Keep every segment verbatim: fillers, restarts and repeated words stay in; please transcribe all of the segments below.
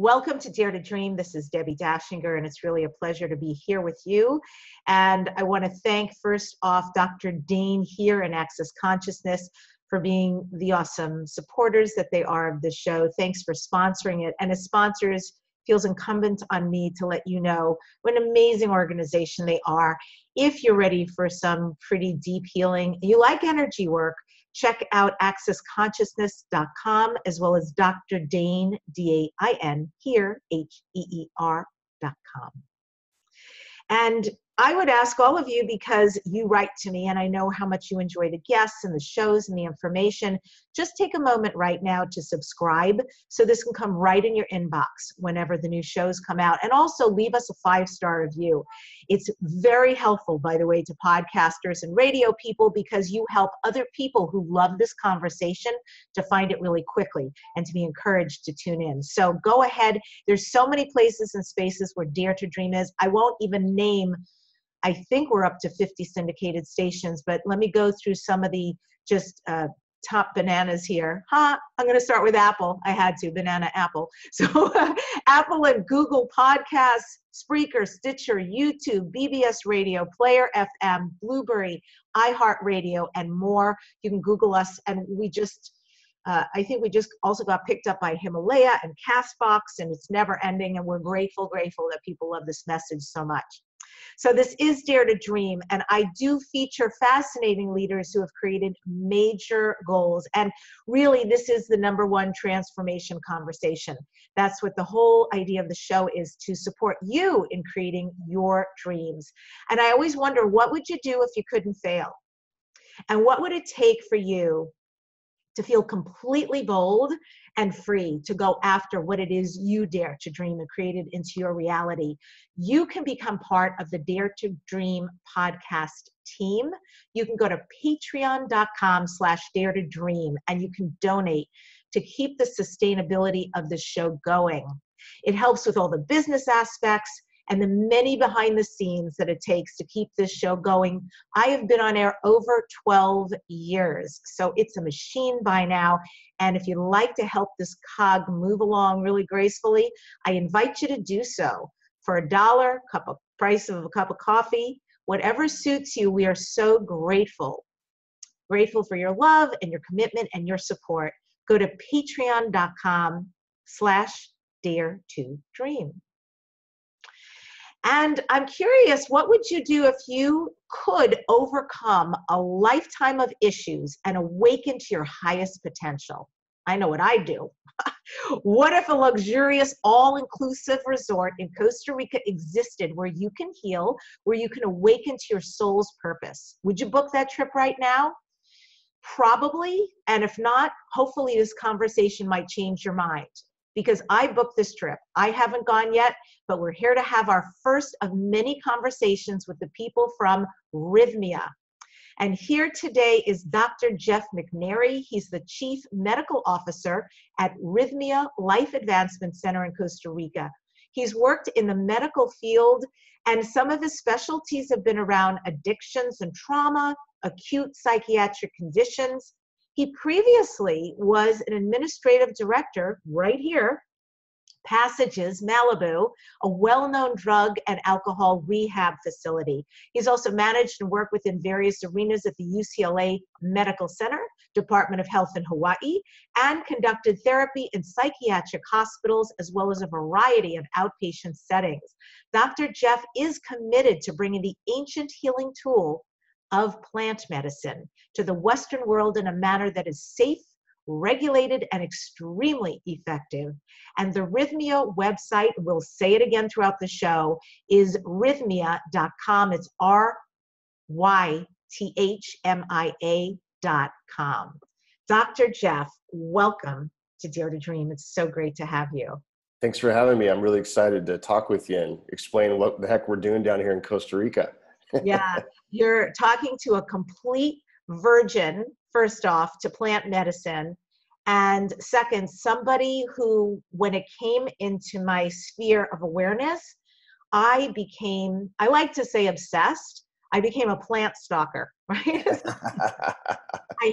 Welcome to Dare to Dream. This is Debbi Dachinger, and it's really a pleasure to be here with you. And I want to thank, first off, Doctor Dane here in Access Consciousness for being the awesome supporters that they are of the show. Thanks for sponsoring it. And as sponsors, feels incumbent on me to let you know what an amazing organization they are. If you're ready for some pretty deep healing, you like energy work, check out access consciousness dot com as well as Doctor Dane, D A I N, here, H E E R dot com. And I would ask all of you, because you write to me and I know how much you enjoy the guests and the shows and the information, just take a moment right now to subscribe so this can come right in your inbox whenever the new shows come out. And also leave us a five-star review. It's very helpful, by the way, to podcasters and radio people, because you help other people who love this conversation to find it really quickly and to be encouraged to tune in. So go ahead. There's so many places and spaces where Dare to Dream is. I won't even name, I think we're up to fifty syndicated stations, but let me go through some of the just uh, top bananas here. Huh? I'm going to start with Apple. I had to, banana Apple. So Apple and Google Podcasts, Spreaker, Stitcher, YouTube, B B S Radio, Player F M, Blueberry, iHeart Radio, and more. You can Google us, and we just... Uh, I think we just also got picked up by Himalaya and Castbox, and it's never ending, and we're grateful, grateful that people love this message so much. So this is Dare to Dream, and I do feature fascinating leaders who have created major goals, and really this is the number one transformation conversation. That's what the whole idea of the show is, to support you in creating your dreams. And I always wonder, what would you do if you couldn't fail? And what would it take for you to feel completely bold and free to go after what it is you dare to dream and create it into your reality? You can become part of the Dare to Dream podcast team. You can go to patreon.com slash dare to dream, and you can donate to keep the sustainability of the show going. It helps with all the business aspects and the many behind the scenes that it takes to keep this show going. I have been on air over twelve years, so it's a machine by now. And if you'd like to help this cog move along really gracefully, I invite you to do so for a dollar, cup of price of a cup of coffee, whatever suits you. We are so grateful, grateful for your love and your commitment and your support. Go to patreon.com slash dare to dream. And I'm curious, what would you do if you could overcome a lifetime of issues and awaken to your highest potential? I know what I do. What if a luxurious, all-inclusive resort in Costa Rica existed where you can heal, where you can awaken to your soul's purpose? Would you book that trip right now? Probably. And if not, hopefully this conversation might change your mind. Because I booked this trip. I haven't gone yet, but we're here to have our first of many conversations with the people from Rhythmia. And here today is Doctor Jeff McNairy. He's the Chief Medical Officer at Rhythmia Life Advancement Center in Costa Rica. He's worked in the medical field, and some of his specialties have been around addictions and trauma, acute psychiatric conditions. He previously was an administrative director right here, Passages, Malibu, a well-known drug and alcohol rehab facility. He's also managed and worked within various arenas at the U C L A Medical Center, Department of Health in Hawaii, and conducted therapy in psychiatric hospitals as well as a variety of outpatient settings. Doctor Jeff is committed to bringing the ancient healing tool of plant medicine to the Western world in a manner that is safe, regulated, and extremely effective. And the Rhythmia website, we'll say it again throughout the show, is rhythmia dot com. It's R Y T H M I A dot com. Doctor Jeff, welcome to Dare to Dream. It's so great to have you. Thanks for having me. I'm really excited to talk with you and explain what the heck we're doing down here in Costa Rica. Yeah, you're talking to a complete virgin, first off, to plant medicine. And second, somebody who, when it came into my sphere of awareness, I became, I like to say obsessed. I became a plant stalker, right? it,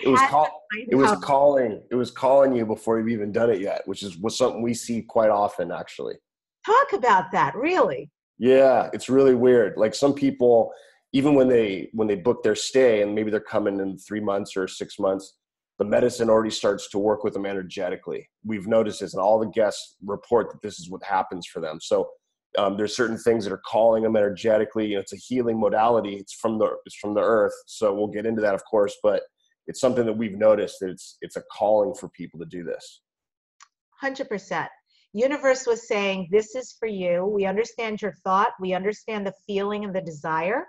was call, it was out. calling. It was calling you before you've even done it yet, which is was something we see quite often, actually. Talk about that, really. Yeah, it's really weird. Like some people, even when they when they book their stay and maybe they're coming in three months or six months, the medicine already starts to work with them energetically. We've noticed this, and all the guests report that this is what happens for them. So um, there's certain things that are calling them energetically. You know, it's a healing modality. It's from the it's from the earth. So we'll get into that, of course, but it's something that we've noticed that it's it's a calling for people to do this. one hundred percent. Universe was saying, this is for you. We understand your thought. We understand the feeling and the desire.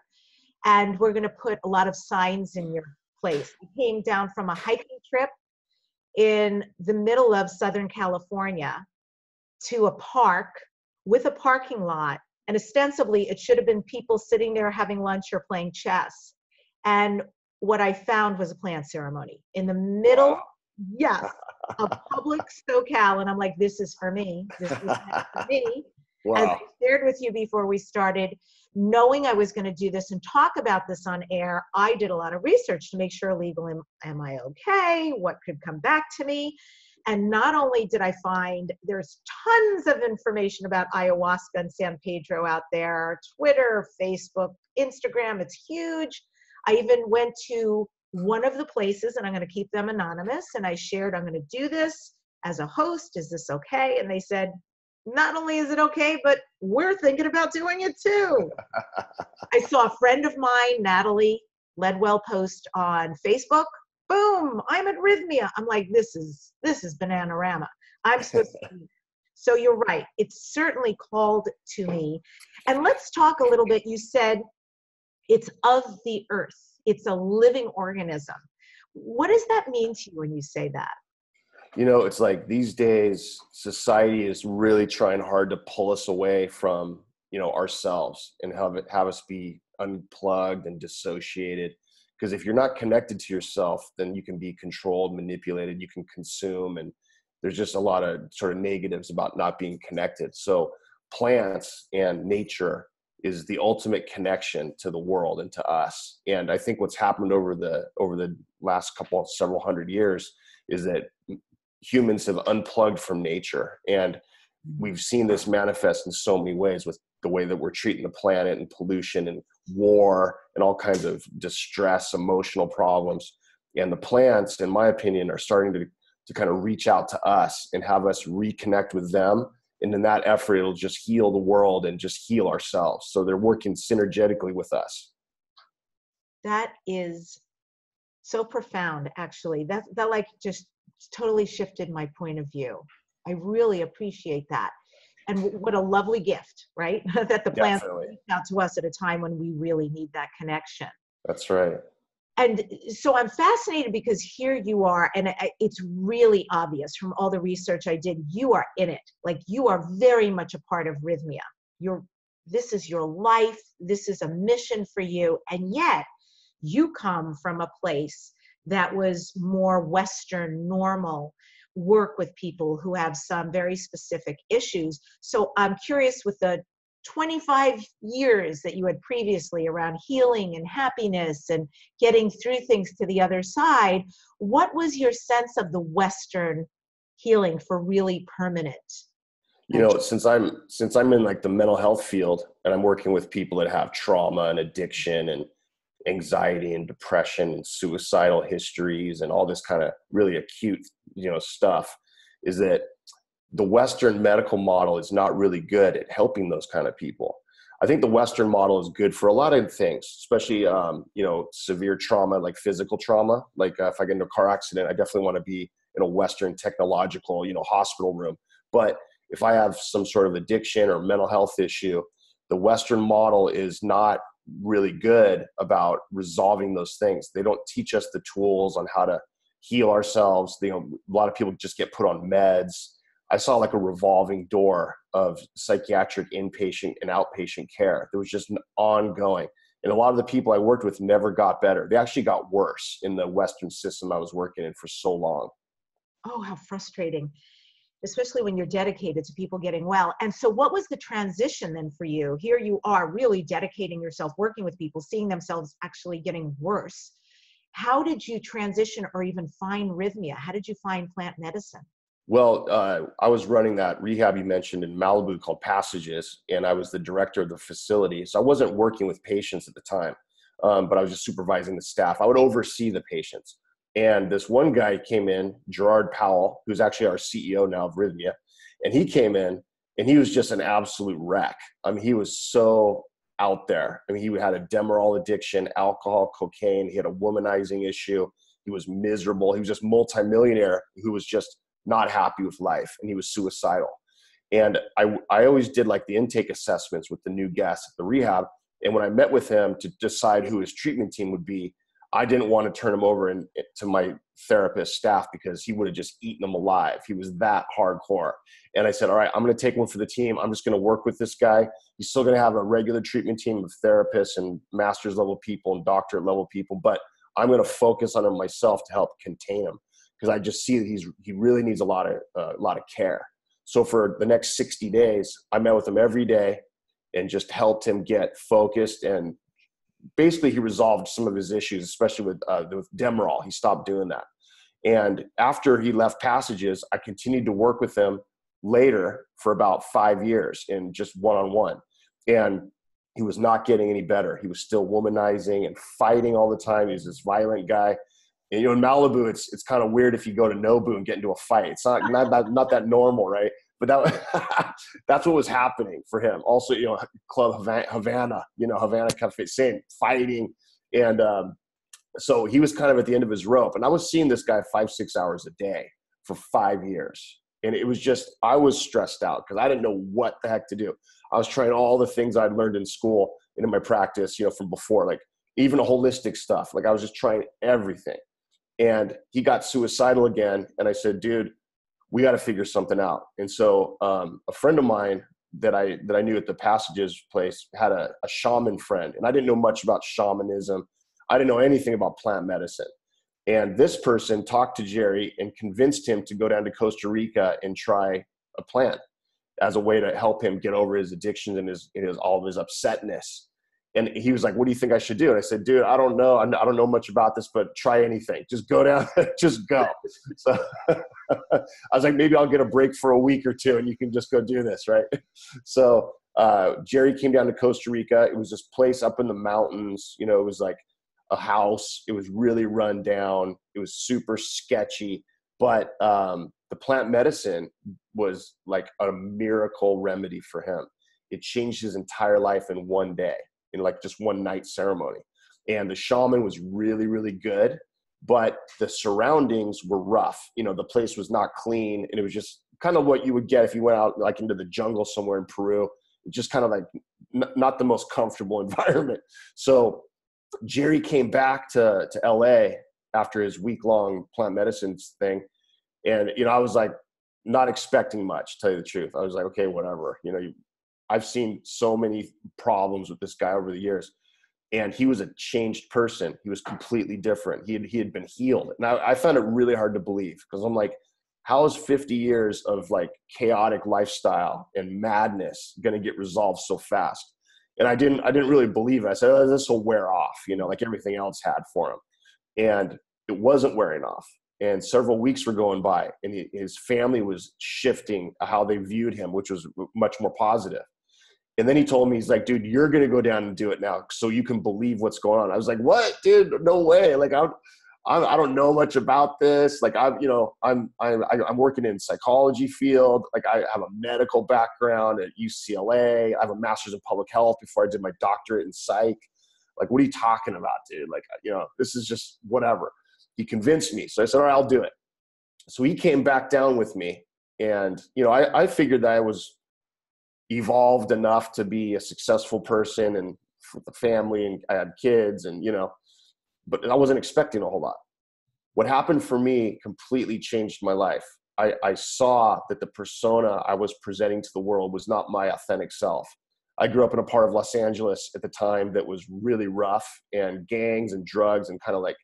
And we're going to put a lot of signs in your place. I came down from a hiking trip in the middle of Southern California to a park with a parking lot. And ostensibly, it should have been people sitting there having lunch or playing chess. And what I found was a plant ceremony in the middle, yes, of public SoCal. And I'm like, this is for me. This is for me. Wow. As I shared with you before we started, knowing I was going to do this and talk about this on air, I did a lot of research to make sure legal, am, am I okay? What could come back to me? And not only did I find there's tons of information about ayahuasca and San Pedro out there, Twitter, Facebook, Instagram, it's huge. I even went to one of the places, and I'm going to keep them anonymous, and I shared, I'm going to do this as a host. Is this okay? And they said, not only is it okay, but we're thinking about doing it too. I saw a friend of mine, Natalie Ledwell, post on Facebook, boom, I'm at Rhythmia. I'm like, this is, this is Bananarama. I'm supposed to be. So you're right. It's certainly called to me. And let's talk a little bit. You said it's of the earth. It's a living organism. What does that mean to you when you say that? You know, it's like these days, society is really trying hard to pull us away from, you know, ourselves and have it, have us be unplugged and dissociated. Because if you're not connected to yourself, then you can be controlled, manipulated, you can consume. And there's just a lot of sort of negatives about not being connected. So plants and nature is the ultimate connection to the world and to us. And I think what's happened over the over the last couple of several hundred years is that humans have unplugged from nature, and we've seen this manifest in so many ways with the way that we're treating the planet and pollution and war and all kinds of distress, emotional problems. And the plants, in my opinion, are starting to, to kind of reach out to us and have us reconnect with them. And in that effort, it'll just heal the world and just heal ourselves. So they're working synergetically with us. That is so profound, actually. That, that like just totally shifted my point of view. I really appreciate that. And w- what a lovely gift, right? That the plants reach out to us at a time when we really need that connection. That's right. And so I'm fascinated because here you are, and I, it's really obvious from all the research I did, you are in it. Like you are very much a part of Rhythmia. You're, this is your life. This is a mission for you. And yet you come from a place that was more Western, normal, work with people who have some very specific issues. So I'm curious, with the twenty-five years that you had previously around healing and happiness and getting through things to the other side, what was your sense of the Western healing for really permanent? You know, since I'm since I'm in like the mental health field and I'm working with people that have trauma and addiction and anxiety and depression and suicidal histories and all this kind of really acute, you know, stuff, is that the Western medical model is not really good at helping those kind of people. I think the Western model is good for a lot of things, especially, um, you know, severe trauma, like physical trauma. Like uh, if I get into a car accident, I definitely want to be in a Western technological, you know, hospital room. But if I have some sort of addiction or mental health issue, the Western model is not really good about resolving those things. They don't teach us the tools on how to heal ourselves. They, you know, a lot of people just get put on meds. I saw like a revolving door of psychiatric inpatient and outpatient care. There was just an ongoing. And a lot of the people I worked with never got better. They actually got worse in the Western system I was working in for so long. Oh, how frustrating. especially when you're dedicated to people getting well. And so what was the transition then for you? Here you are really dedicating yourself, working with people, seeing themselves actually getting worse. How did you transition or even find Rhythmia? How did you find plant medicine? Well, uh, I was running that rehab you mentioned in Malibu called Passages, and I was the director of the facility. So I wasn't working with patients at the time, um, but I was just supervising the staff. I would oversee the patients. And this one guy came in, Gerard Powell, who's actually our C E O now of Rhythmia, and he came in and he was just an absolute wreck. I mean, he was so out there. I mean, he had a Demerol addiction, alcohol, cocaine. He had a womanizing issue. He was miserable. He was just multimillionaire who was just not happy with life, and he was suicidal. And I, I always did like the intake assessments with the new guests at the rehab. And when I met with him to decide who his treatment team would be, I didn't want to turn him over in, to my therapist staff because he would have just eaten him alive. He was that hardcore. And I said, all right, I'm going to take one for the team. I'm just going to work with this guy. He's still going to have a regular treatment team of therapists and master's level people and doctorate level people, but I'm going to focus on him myself to help contain him because I just see that he's, he really needs a lot of, uh, a lot of care. So for the next sixty days, I met with him every day and just helped him get focused, and basically he resolved some of his issues, especially with, uh, with Demerol. He stopped doing that. And after he left Passages, I continued to work with him later for about five years in just one-on-one. And he was not getting any better. He was still womanizing and fighting all the time. He was this violent guy. And, you know, in Malibu, it's, it's kind of weird if you go to Nobu and get into a fight. It's not, not, that, not that normal, right? But that, that's what was happening for him. Also, you know, Club Havana, you know, Havana Cafe, same fighting. And um, so he was kind of at the end of his rope. And I was seeing this guy five, six hours a day for five years. And it was just, I was stressed out because I didn't know what the heck to do. I was trying all the things I'd learned in school and in my practice, you know, from before, like even holistic stuff. Like I was just trying everything. And he got suicidal again. And I said, dude, we got to figure something out. And so um, a friend of mine that I that I knew at the Passages place had a, a shaman friend, and I didn't know much about shamanism. I didn't know anything about plant medicine. And this person talked to Jerry and convinced him to go down to Costa Rica and try a plant as a way to help him get over his addictions and his, and his all of his upsetness. And he was like, what do you think I should do? And I said, dude, I don't know. I don't know much about this, but try anything. Just go down. Just go. So I was like, maybe I'll get a break for a week or two and you can just go do this, right? So uh, Jerry came down to Costa Rica. It was this place up in the mountains. You know, it was like a house. It was really run down. It was super sketchy. But um, the plant medicine was like a miracle remedy for him. It changed his entire life in one day, in like just one night ceremony. And the shaman was really, really good, but the surroundings were rough. You know, the place was not clean, and it was just kind of what you would get if you went out like into the jungle somewhere in Peru, just kind of like n- not the most comfortable environment. So Jerry came back to, to L A after his week long plant medicine thing. And, you know, I was like, not expecting much, to tell you the truth. I was like, okay, whatever, you know, you, I've seen so many problems with this guy over the years, and he was a changed person. He was completely different. He had, he had been healed. And I, I found it really hard to believe because I'm like, how is fifty years of like chaotic lifestyle and madness going to get resolved so fast? And I didn't, I didn't really believe it. I said, oh, this will wear off, you know, like everything else had for him. And it wasn't wearing off. And several weeks were going by, and he, his family was shifting how they viewed him, which was much more positive. And then he told me, he's like, dude, you're going to go down and do it now so you can believe what's going on. I was like, what, dude? No way. Like, I, I don't know much about this. Like, I'm, you know, I'm, I'm, I'm working in psychology field. Like, I have a medical background at U C L A. I have a master's in public health before I did my doctorate in psych. Like, what are you talking about, dude? Like, you know, this is just whatever. He convinced me. So I said, all right, I'll do it. So he came back down with me. And, you know, I, I figured that I was evolved enough to be a successful person and with a family, and I had kids, and, you know, but I wasn't expecting a whole lot. What happened for me completely changed my life. I, I saw that the persona I was presenting to the world was not my authentic self. I grew up in a part of Los Angeles at the time that was really rough, and gangs and drugs and kind of like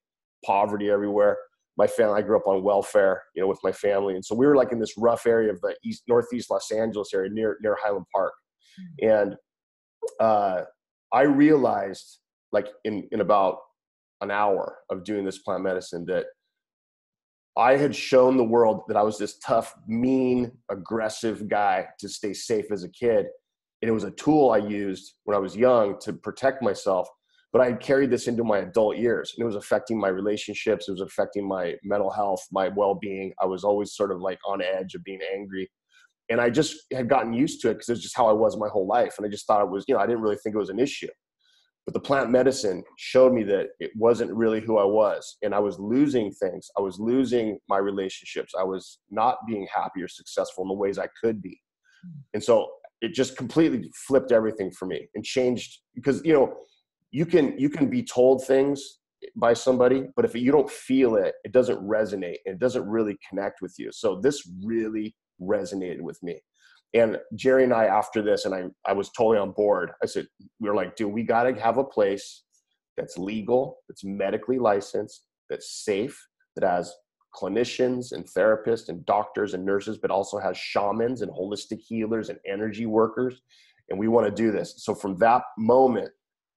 poverty everywhere. my family, I grew up on welfare, you know, with my family. And so we were like in this rough area of the East, Northeast Los Angeles area near, near Highland Park. And uh, I realized like in, in about an hour of doing this plant medicine that I had shown the world that I was this tough, mean, aggressive guy to stay safe as a kid. And it was a tool I used when I was young to protect myself. But I had carried this into my adult years, and it was affecting my relationships. It was affecting my mental health, my well-being. I was always sort of like on edge of being angry. And I just had gotten used to it because it was just how I was my whole life. And I just thought it was, you know, I didn't really think it was an issue. But the plant medicine showed me that it wasn't really who I was. And I was losing things. I was losing my relationships. I was not being happy or successful in the ways I could be. And so it just completely flipped everything for me and changed, because, you know, You can you can be told things by somebody, but if you don't feel it, it doesn't resonate. It doesn't really connect with you. So this really resonated with me. And Jerry and I, after this, and I, I was totally on board. I said, we were like, dude, we got to have a place that's legal, that's medically licensed, that's safe, that has clinicians and therapists and doctors and nurses, but also has shamans and holistic healers and energy workers. And we want to do this. So from that moment,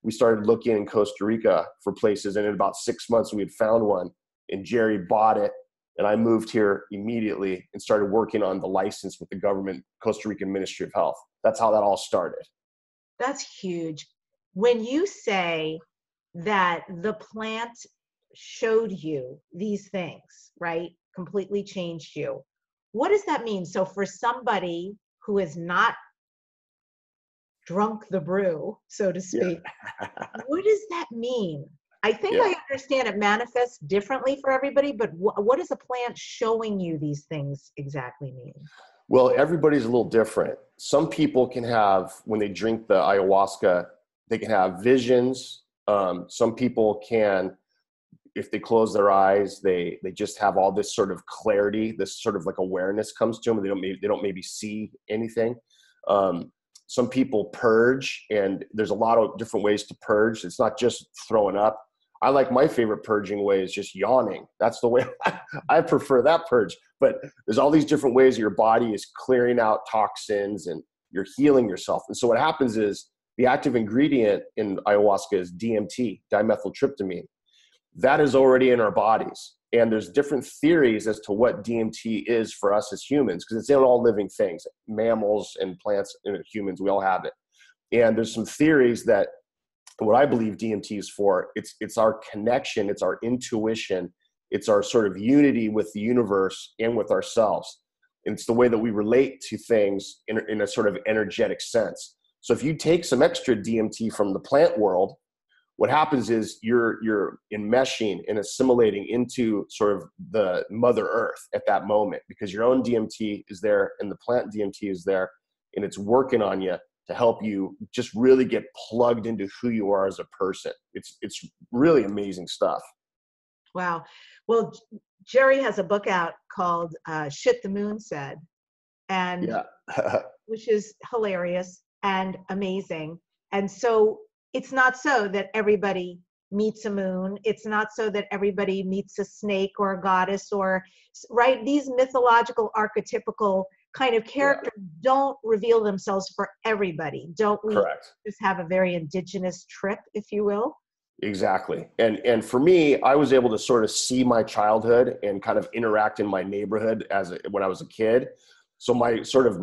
we started looking in Costa Rica for places, and in about six months we had found one, and Jerry bought it, and I moved here immediately and started working on the license with the government, Costa Rican Ministry of Health. That's how that all started. That's huge. When you say that the plant showed you these things, right, completely changed you, what does that mean? So for somebody who is not drunk the brew, so to speak. Yeah. What does that mean? I think yeah. I understand it manifests differently for everybody, but wh- what does a plant showing you these things exactly mean? Well, everybody's a little different. Some people can have, when they drink the ayahuasca, they can have visions. Um, some people can, if they close their eyes, they they just have all this sort of clarity, this sort of like awareness comes to them. They don't maybe, they don't maybe see anything. Um, Some people purge, and there's a lot of different ways to purge. It's not just throwing up. I like, my favorite purging way is just yawning. That's the way I prefer that purge. But there's all these different ways your body is clearing out toxins and you're healing yourself. And so what happens is the active ingredient in ayahuasca is D M T, dimethyltryptamine. That is already in our bodies. And there's different theories as to what D M T is for us as humans, because it's in all living things, mammals and plants and humans, we all have it. And there's some theories that what I believe D M T is for, it's it's our connection, it's our intuition, it's our sort of unity with the universe and with ourselves. And it's the way that we relate to things in, in a sort of energetic sense. So if you take some extra D M T from the plant world, what happens is you're you're enmeshing and assimilating into sort of the Mother Earth at that moment, because your own D M T is there and the plant D M T is there, and it's working on you to help you just really get plugged into who you are as a person. It's it's really amazing stuff. Wow. Well, Jerry has a book out called uh, Shit the Moon Said, and yeah. which is hilarious and amazing. And so it's not so that everybody meets a moon. It's not so that everybody meets a snake or a goddess or, right? These mythological, archetypical kind of characters yeah. don't reveal themselves for everybody. Don't we Correct. Just have a very indigenous trip, if you will? Exactly. And and for me, I was able to sort of see my childhood and kind of interact in my neighborhood as a, when I was a kid. So my sort of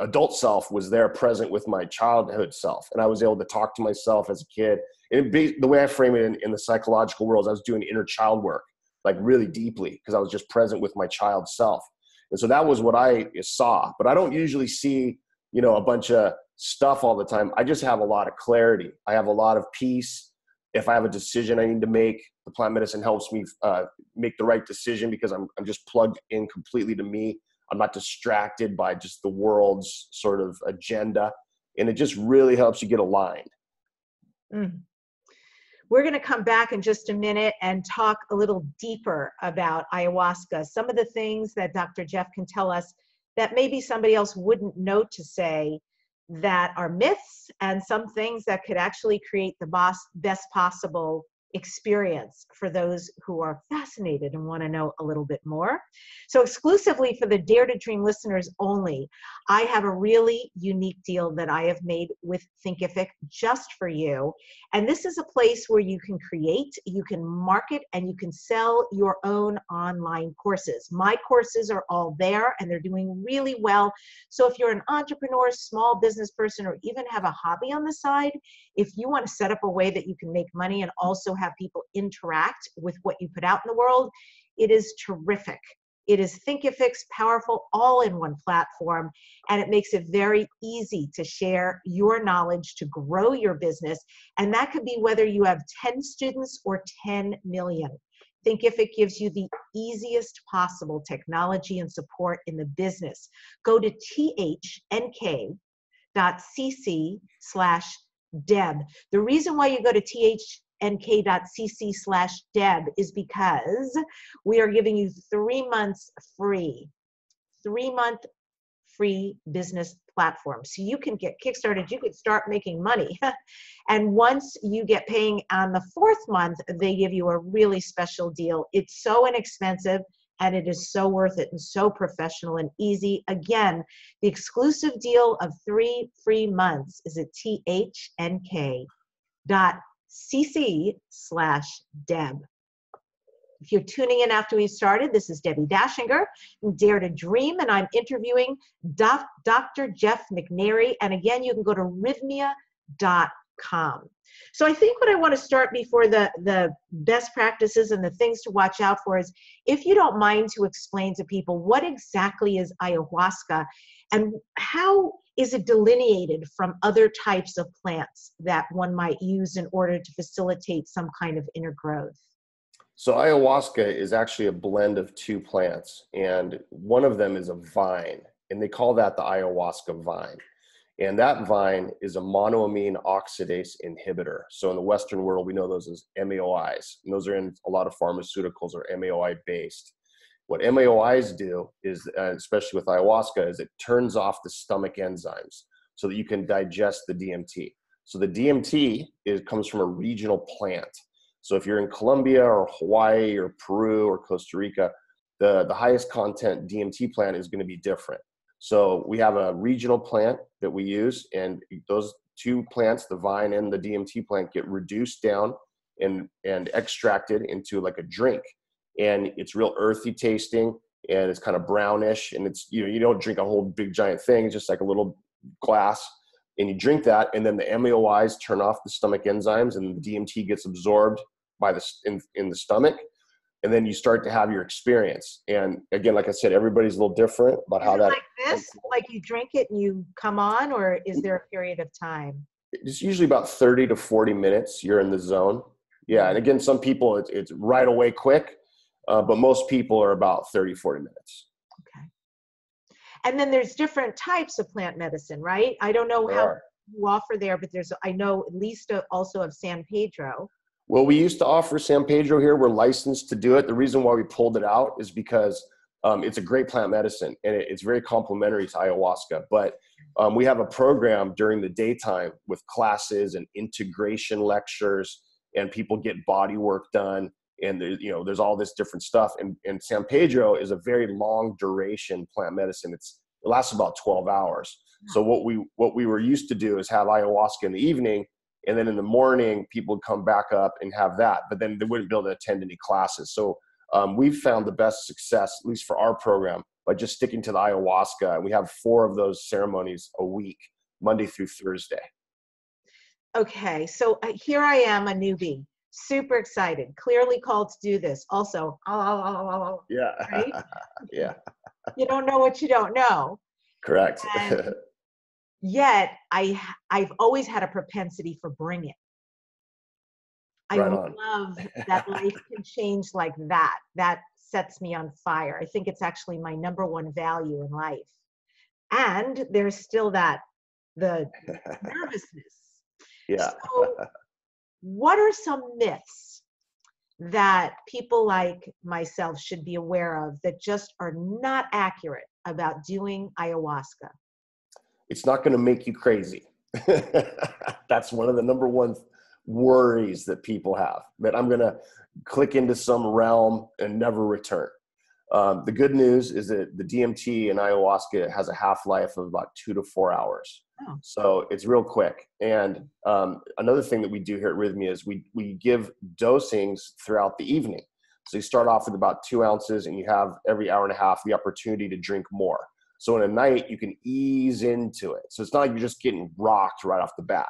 adult self was there present with my childhood self. And I was able to talk to myself as a kid. And it be, the way I frame it in, in the psychological world is I was doing inner child work, like really deeply, because I was just present with my child self. And so that was what I saw. But I don't usually see, you know, a bunch of stuff all the time. I just have a lot of clarity. I have a lot of peace. If I have a decision I need to make, the plant medicine helps me uh, make the right decision, because I'm I'm just plugged in completely to me. I'm not distracted by just the world's sort of agenda. And it just really helps you get aligned. Mm. We're going to come back in just a minute and talk a little deeper about ayahuasca, some of the things that Doctor Jeff can tell us that maybe somebody else wouldn't know to say that are myths, and some things that could actually create the best possible experience for those who are fascinated and want to know a little bit more. So exclusively for the Dare to Dream listeners only, I have a really unique deal that I have made with Thinkific just for you. And this is a place where you can create, you can market, and you can sell your own online courses. My courses are all there and they're doing really well. So if you're an entrepreneur, small business person, or even have a hobby on the side, if you want to set up a way that you can make money and also have people interact with what you put out in the world, it is terrific. It is Thinkific's powerful all-in-one platform, and it makes it very easy to share your knowledge to grow your business. And that could be whether you have ten students or ten million. Thinkific gives you the easiest possible technology and support in the business. Go to t h n k dot c c slash deb. The reason why you go to t h n k dot c c slash deb is because we are giving you three months free, three month free business platform. So you can get kickstarted, you could start making money. And once you get paying on the fourth month, they give you a really special deal. It's so inexpensive and it is so worth it and so professional and easy. Again, the exclusive deal of three free months is at t h n k dot c c slash deb. If you're tuning in after we started, this is Debbi Dachinger, Dare to Dream, and I'm interviewing Doctor Jeff McNairy. And again, you can go to rhythmia dot com. So I think what I want to start before the, the best practices and the things to watch out for is, if you don't mind, to explain to people what exactly is ayahuasca and how is it delineated from other types of plants that one might use in order to facilitate some kind of inner growth. So ayahuasca is actually a blend of two plants, and one of them is a vine, and they call that the ayahuasca vine. And that vine is a monoamine oxidase inhibitor. So in the Western world, we know those as M A O Is, and those are in a lot of pharmaceuticals, or M A O I based. What M A O Is do is, especially with ayahuasca, is it turns off the stomach enzymes so that you can digest the D M T. So the D M T is, comes from a regional plant. So if you're in Colombia or Hawaii or Peru or Costa Rica, the, the highest content D M T plant is going to be different. So we have a regional plant that we use, and those two plants, the vine and the D M T plant, get reduced down and, and extracted into like a drink. And it's real earthy tasting, and it's kind of brownish, and it's, you know, you don't drink a whole big giant thing, just like a little glass. And you drink that, and then the M A O Is turn off the stomach enzymes, and the D M T gets absorbed by the in, in the stomach, and then you start to have your experience. And again, like I said, everybody's a little different about is how it that. Like this, like you drink it and you come on, or is there a period of time? It's usually about thirty to forty minutes. You're in the zone. Yeah, and again, some people it's, it's right away, quick, uh, but most people are about thirty, forty minutes. And then there's different types of plant medicine, right? I don't know there how are. you offer there, but there's, I know at least a, also of San Pedro. Well, we used to offer San Pedro here. We're licensed to do it. The reason why we pulled it out is because um, it's a great plant medicine, and it, it's very complementary to ayahuasca. But um, we have a program during the daytime with classes and integration lectures, and people get body work done. And there, you know, there's all this different stuff. And, and San Pedro is a very long duration plant medicine. It's, it lasts about twelve hours. Wow. So what we, what we were used to do is have ayahuasca in the evening, and then in the morning people would come back up and have that, but then they wouldn't be able to attend any classes. So um, we've found the best success, at least for our program, by just sticking to the ayahuasca. And we have four of those ceremonies a week, Monday through Thursday. Okay. So here I am, a newbie. Super excited, clearly called to do this. Also, oh, yeah, right? Yeah. You don't know what you don't know. Correct. And yet, I I've always had a propensity for bring it. I right love that life can change like that. That sets me on fire. I think it's actually my number one value in life. And there's still that the nervousness. Yeah. So, what are some myths that people like myself should be aware of that just are not accurate about doing ayahuasca? It's not going to make you crazy. That's one of the number one worries that people have, that I'm going to click into some realm and never return. Um, the good news is that the D M T and ayahuasca has a half-life of about two to four hours. Oh. So it's real quick. And um, another thing that we do here at Rhythmia is we, we give dosings throughout the evening. So you start off with about two ounces and you have every hour and a half the opportunity to drink more. So in a night, you can ease into it. So it's not like you're just getting rocked right off the bat.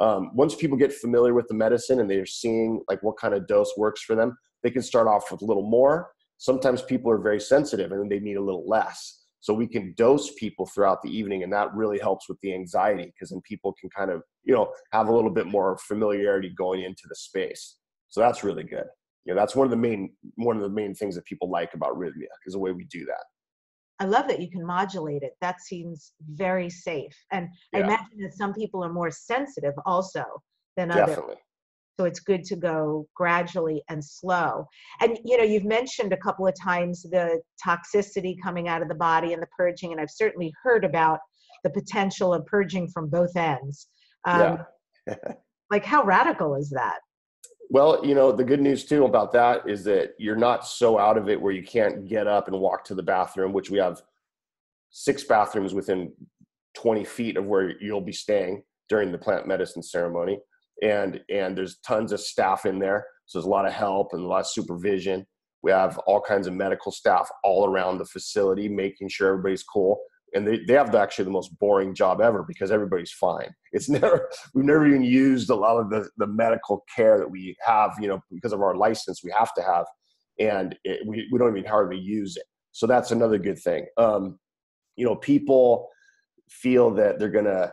Um, once people get familiar with the medicine and they're seeing like what kind of dose works for them, they can start off with a little more. Sometimes people are very sensitive and they need a little less. So we can dose people throughout the evening, and that really helps with the anxiety, because then people can kind of, you know, have a little bit more familiarity going into the space. So that's really good. You know, that's one of the main, one of the main things that people like about Rhythmia is the way we do that. I love that you can modulate it. That seems very safe. And yeah. I imagine that some people are more sensitive also than others. Definitely. So it's good to go gradually and slow. And, you know, you've mentioned a couple of times the toxicity coming out of the body and the purging. And I've certainly heard about the potential of purging from both ends. Um, yeah. Like, how radical is that? Well, you know, the good news too about that is that you're not so out of it where you can't get up and walk to the bathroom, which we have six bathrooms within twenty feet of where you'll be staying during the plant medicine ceremony. And, and there's tons of staff in there. So there's a lot of help and a lot of supervision. We have all kinds of medical staff all around the facility, making sure everybody's cool. And they, they have the, actually the most boring job ever, because everybody's fine. It's never, we've never even used a lot of the, the medical care that we have, you know, because of our license we have to have, and it, we, we don't even hardly use it. So that's another good thing. Um, you know, people feel that they're going to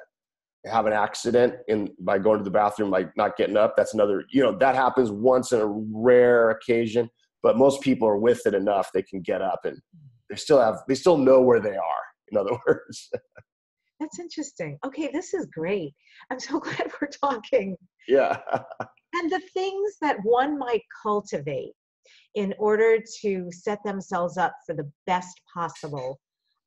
have an accident in by going to the bathroom, like not getting up. That's another, you know, that happens once in a rare occasion, but most people are with it enough. They can get up and they still have, they still know where they are. In other words. That's interesting. Okay, this is great. I'm so glad we're talking. Yeah. And the things that one might cultivate in order to set themselves up for the best possible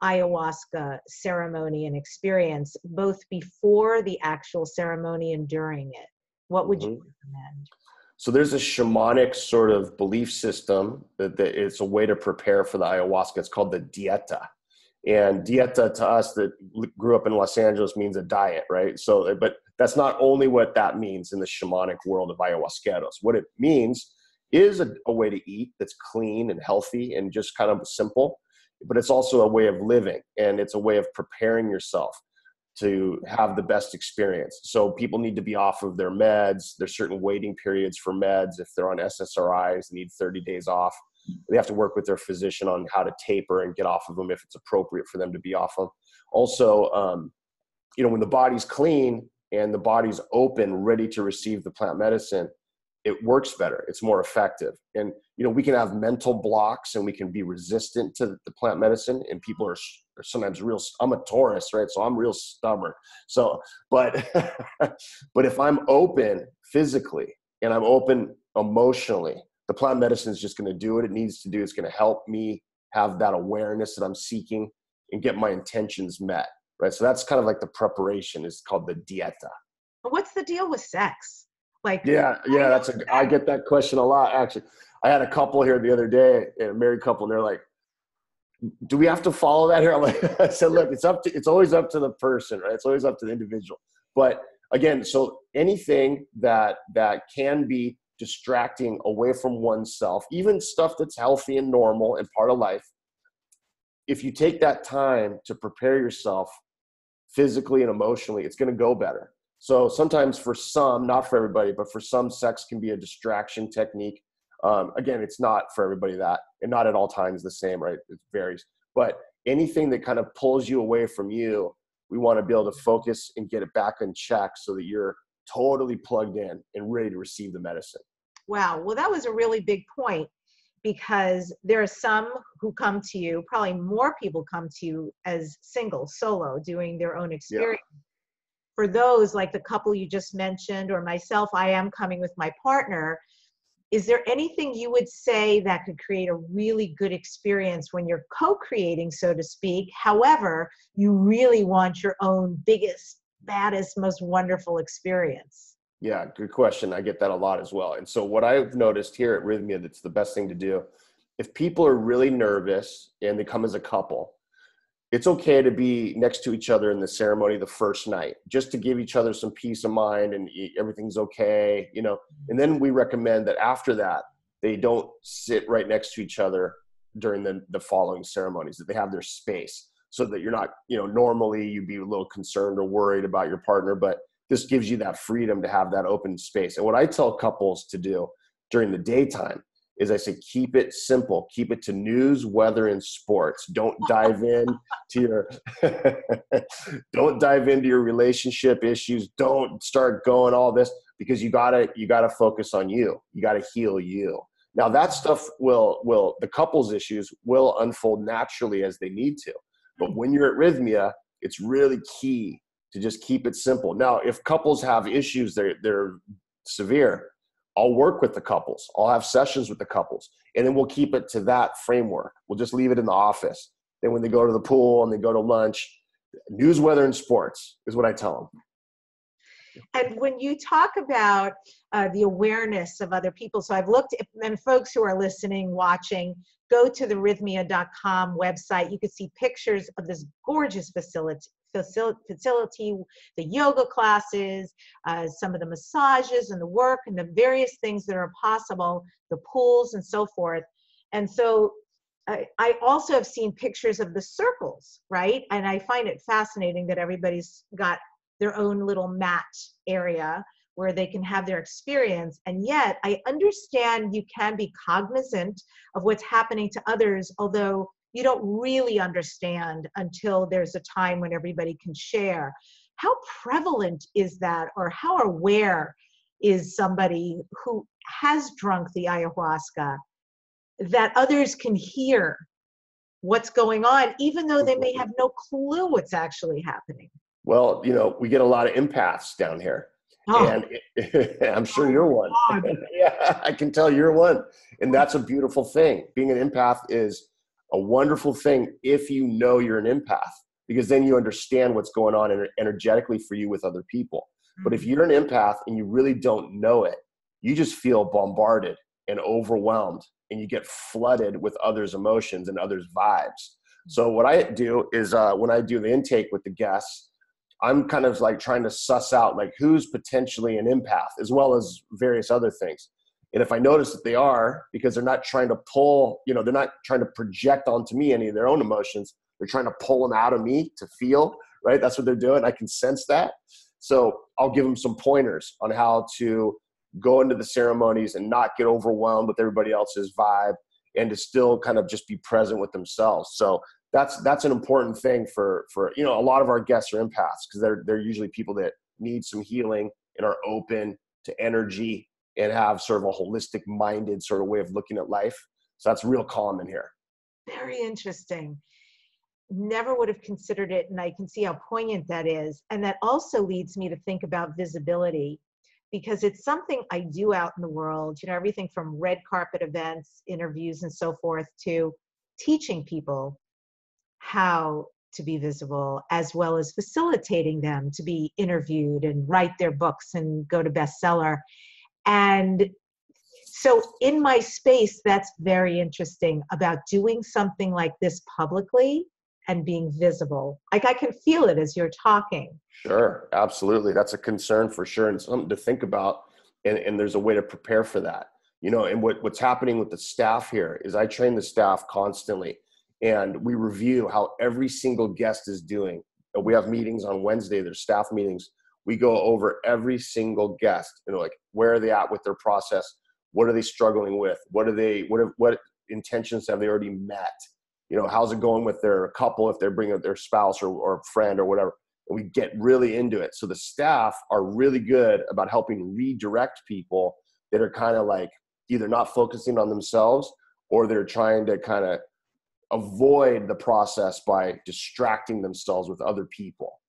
ayahuasca ceremony and experience, both before the actual ceremony and during it. What would mm-hmm. you recommend? So there's a shamanic sort of belief system that, that it's a way to prepare for the ayahuasca. It's called the dieta. And dieta to us that grew up in Los Angeles means a diet, right? So, but that's not only what that means in the shamanic world of ayahuasqueros. What it means is a, a way to eat that's clean and healthy and just kind of simple, but it's also a way of living, and it's a way of preparing yourself to have the best experience. So people need to be off of their meds. There's certain waiting periods for meds. If they're on S S R Is, they need thirty days off. They have to work with their physician on how to taper and get off of them if it's appropriate for them to be off of. Also, um, you know, when the body's clean and the body's open, ready to receive the plant medicine, it works better. It's more effective. And, you know, we can have mental blocks and we can be resistant to the plant medicine, and people are, are sometimes real, I'm a Taurus, right? So I'm real stubborn. So, but, but if I'm open physically and I'm open emotionally, the plant medicine is just going to do what it needs to do. It's going to help me have that awareness that I'm seeking and get my intentions met, right? So that's kind of like the preparation. It's called the dieta. What's the deal with sex? Like, yeah, yeah, that's a, I get that question a lot, actually. I had a couple here the other day, a married couple, and they're like, do we have to follow that here? I'm like, I said, look, it's up to, it's always up to the person, right? It's always up to the individual. But again, so anything that that can be distracting away from oneself, even stuff that's healthy and normal and part of life. If you take that time to prepare yourself physically and emotionally, it's going to go better. So sometimes for some, not for everybody, but for some, sex can be a distraction technique. Um, again, it's not for everybody that, and not at all times the same, right? It varies. But anything that kind of pulls you away from you, we want to be able to focus and get it back in check so that you're totally plugged in and ready to receive the medicine. Wow. Well, that was a really big point, because there are some who come to you, probably more people come to you as single, solo, doing their own experience. Yeah. For those, like the couple you just mentioned, or myself, I am coming with my partner. Is there anything you would say that could create a really good experience when you're co-creating, so to speak? However, you really want your own biggest, baddest, most wonderful experience. Yeah, good question. I get that a lot as well. And so what I've noticed here at Rhythmia, that's the best thing to do. If people are really nervous and they come as a couple, it's okay to be next to each other in the ceremony the first night, just to give each other some peace of mind and everything's okay, you know. And then we recommend that after that, they don't sit right next to each other during the, the following ceremonies, that they have their space so that you're not, you know, normally you'd be a little concerned or worried about your partner, but this gives you that freedom to have that open space. And what I tell couples to do during the daytime is I say, keep it simple, keep it to news, weather, and sports. Don't dive in to your, don't dive into your relationship issues. Don't start going all this, because you gotta, you gotta focus on you. You gotta heal you. Now that stuff will, will the couple's issues will unfold naturally as they need to. But when you're at Rhythmia, it's really key to just keep it simple. Now, if couples have issues that are, they're severe, I'll work with the couples. I'll have sessions with the couples. And then we'll keep it to that framework. We'll just leave it in the office. Then when they go to the pool and they go to lunch, news, weather, and sports is what I tell them. And when you talk about uh, the awareness of other people, so I've looked, and folks who are listening, watching, go to the rhythmia dot com website. You can see pictures of this gorgeous facility. facility, the yoga classes, uh, some of the massages and the work and the various things that are possible, the pools and so forth. And so I, I also have seen pictures of the circles, right? And I find it fascinating that everybody's got their own little mat area where they can have their experience. And yet I understand you can be cognizant of what's happening to others, although you don't really understand until there's a time when everybody can share. How prevalent is that, or how aware is somebody who has drunk the ayahuasca that others can hear what's going on, even though they may have no clue what's actually happening? Well, you know, we get a lot of empaths down here. Oh. And it, I'm sure you're one. Yeah, I can tell you're one. And that's a beautiful thing. Being an empath is a wonderful thing if you know you're an empath, because then you understand what's going on energetically for you with other people. But if you're an empath and you really don't know it, you just feel bombarded and overwhelmed, and you get flooded with others' emotions and others' vibes. So what I do is uh, when I do the intake with the guests, I'm kind of like trying to suss out like who's potentially an empath, as well as various other things. And if I notice that they are, because they're not trying to pull, you know, they're not trying to project onto me any of their own emotions. They're trying to pull them out of me to feel, right? That's what they're doing. I can sense that. So I'll give them some pointers on how to go into the ceremonies and not get overwhelmed with everybody else's vibe, and to still kind of just be present with themselves. So that's that's an important thing for, for you know, a lot of our guests are empaths, because they're, they're usually people that need some healing and are open to energy and have sort of a holistic minded sort of way of looking at life. So that's real common here. Very interesting. Never would have considered it. And I can see how poignant that is. And that also leads me to think about visibility, because it's something I do out in the world, you know, everything from red carpet events, interviews, and so forth, to teaching people how to be visible, as well as facilitating them to be interviewed and write their books and go to bestseller. And so in my space, that's very interesting about doing something like this publicly and being visible. Like I can feel it as you're talking. Sure, absolutely. That's a concern for sure, and something to think about. And, and there's a way to prepare for that. You know, and what, what's happening with the staff here is I train the staff constantly, and we review how every single guest is doing. We have meetings on Wednesday, there's staff meetings. We go over every single guest, you know, like where are they at with their process? What are they struggling with? What are they, what, have, what intentions have they already met? You know, how's it going with their couple if they're bringing their spouse or, or friend or whatever? And we get really into it. So the staff are really good about helping redirect people that are kind of like either not focusing on themselves, or they're trying to kind of avoid the process by distracting themselves with other people.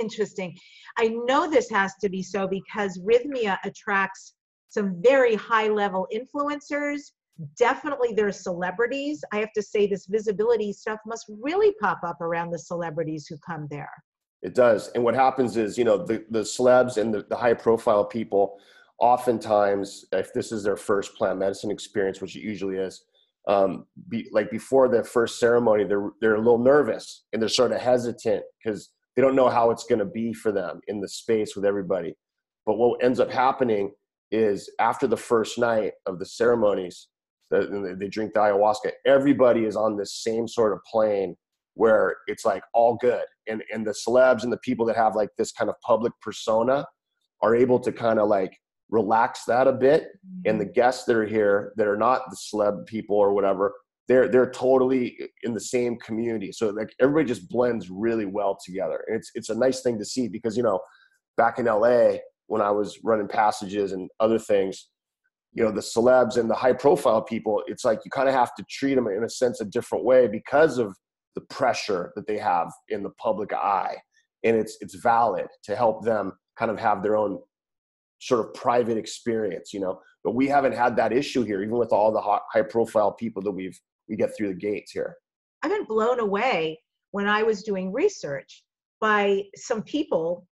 Interesting. I know this has to be so because Rhythmia attracts some very high-level influencers. Definitely there are celebrities. I have to say this visibility stuff must really pop up around the celebrities who come there. It does. And what happens is, you know, the, the celebs and the, the high profile people, oftentimes, if this is their first plant medicine experience, which it usually is, um, be, like before their first ceremony, they're, they're a little nervous and they're sort of hesitant because they don't know how it's going to be for them in the space with everybody. But what ends up happening is after the first night of the ceremonies, the, they drink the ayahuasca, everybody is on this same sort of plane where it's like all good. And, and the celebs and the people that have like this kind of public persona are able to kind of like relax that a bit. And the guests that are here that are not the celeb people or whatever, they're, they're totally in the same community. So like everybody just blends really well together. And it's, it's a nice thing to see because, you know, back in L A, when I was running Passages and other things, you know, the celebs and the high profile people, it's like you kind of have to treat them in a sense a different way because of the pressure that they have in the public eye. And it's, it's valid to help them kind of have their own sort of private experience, you know, but we haven't had that issue here, even with all the high profile people that we've, we get through the gates here. I've been blown away when I was doing research by some people.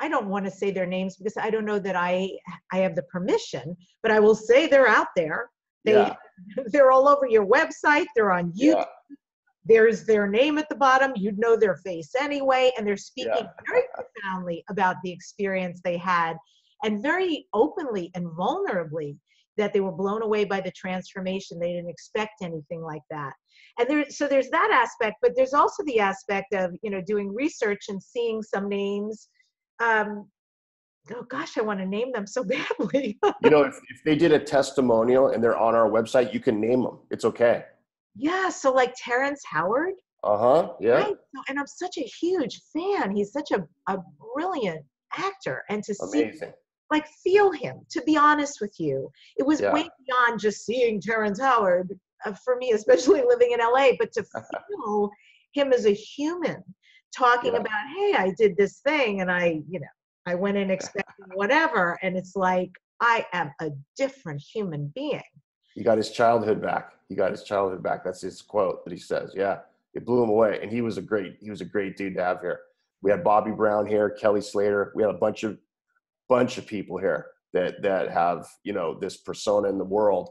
I don't want to say their names because I don't know that I, I have the permission, but I will say they're out there. They, yeah. They're all over your website. They're on YouTube. Yeah. There's their name at the bottom. You'd know their face anyway. And they're speaking yeah. very profoundly about the experience they had and very openly and vulnerably that they were blown away by the transformation. They didn't expect anything like that. And there, so there's that aspect, but there's also the aspect of, you know, doing research and seeing some names. Um, oh gosh, I want to name them so badly. You know, if, if they did a testimonial and they're on our website, you can name them. It's okay. Yeah. So like Terrence Howard. Uh-huh. Yeah. Right? So, and I'm such a huge fan. He's such a, a brilliant actor. And to Amazing. see, like feel him, to be honest with you, it was yeah. way beyond just seeing Terrence Howard uh, for me, especially living in L A, but to feel him as a human. Talking yeah. about, hey, I did this thing and I, you know, I went in expecting whatever. And it's like, I am a different human being. He got his childhood back. He got his childhood back. That's his quote that he says. Yeah. It blew him away. And he was a great, he was a great dude to have here. We had Bobby Brown here, Kelly Slater. We had a bunch of, bunch of people here that, that have, you know, this persona in the world.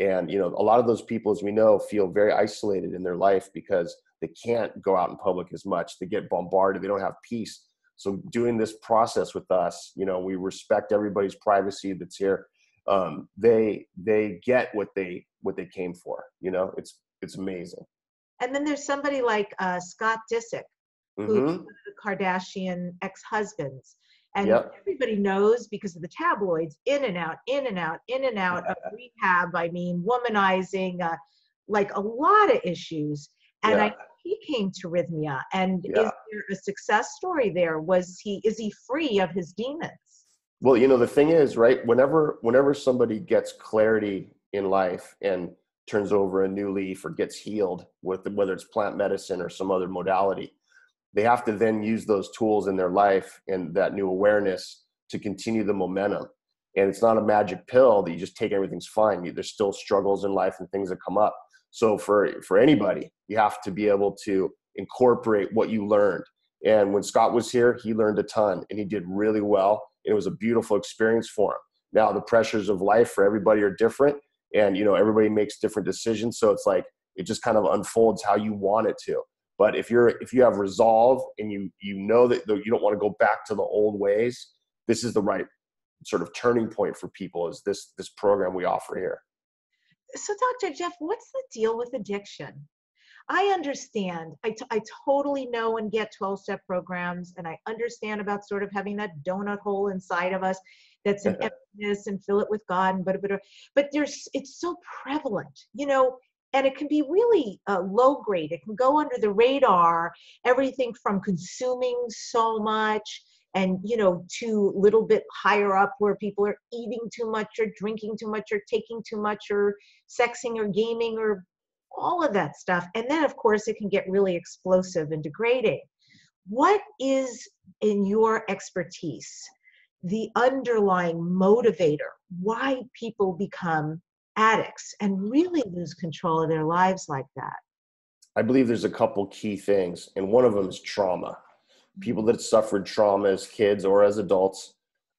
And, you know, a lot of those people, as we know, feel very isolated in their life because they can't go out in public as much. They get bombarded. They don't have peace. So doing this process with us, you know, we respect everybody's privacy that's here. Um, they they get what they what they came for. You know, it's it's amazing. And then there's somebody like uh, Scott Disick, who's mm-hmm. one of the Kardashian ex-husbands, and yep. everybody knows because of the tabloids. In and out, in and out, in and out yeah. of rehab. I mean, womanizing, uh, like a lot of issues. And yeah. I. He came to Rhythmia, and yeah. is there a success story there? Was he, is he free of his demons? Well, you know, the thing is, right, whenever, whenever somebody gets clarity in life and turns over a new leaf or gets healed with, whether it's plant medicine or some other modality, they have to then use those tools in their life and that new awareness to continue the momentum. And it's not a magic pill that you just take, everything's fine. There's still struggles in life and things that come up. So for, for anybody, you have to be able to incorporate what you learned. And when Scott was here, he learned a ton and he did really well. It was a beautiful experience for him. Now the pressures of life for everybody are different, and, you know, everybody makes different decisions. So it's like, it just kind of unfolds how you want it to. But if you're, if you have resolve and you, you know that you don't want to go back to the old ways, this is the right sort of turning point for people, is this, this program we offer here. So Doctor Jeff, what's the deal with addiction? I understand. I, t- I totally know and get twelve-step programs, and I understand about sort of having that donut hole inside of us that's an emptiness and fill it with God and blah, blah, blah. But there's, it's so prevalent, you know, and it can be really uh, low grade. It can go under the radar, everything from consuming so much and, you know, to a little bit higher up where people are eating too much or drinking too much or taking too much or sexing or gaming or all of that stuff. And then, of course, it can get really explosive and degrading. What is, in your expertise, the underlying motivator why people become addicts and really lose control of their lives like that? I believe there's a couple key things, and one of them is trauma. people that suffered trauma as kids or as adults,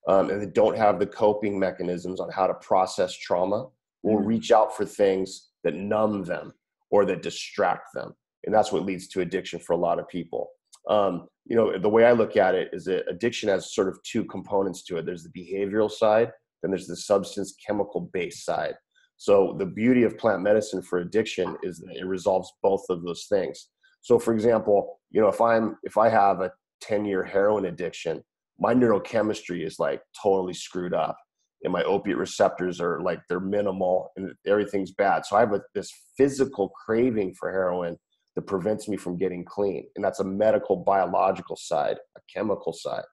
um, and that don't have the coping mechanisms on how to process trauma, will reach out for things that numb them or that distract them. And that's what leads to addiction for a lot of people. Um, you know, the way I look at it is that addiction has sort of two components to it. There's the behavioral side, then there's the substance chemical-based side. So the beauty of plant medicine for addiction is that it resolves both of those things. So for example, you know, if I'm, if I have a ten year heroin addiction, my neurochemistry is like totally screwed up and my opiate receptors are like, they're minimal and everything's bad. So I have a, this physical craving for heroin that prevents me from getting clean. And that's a medical, biological side, a chemical side.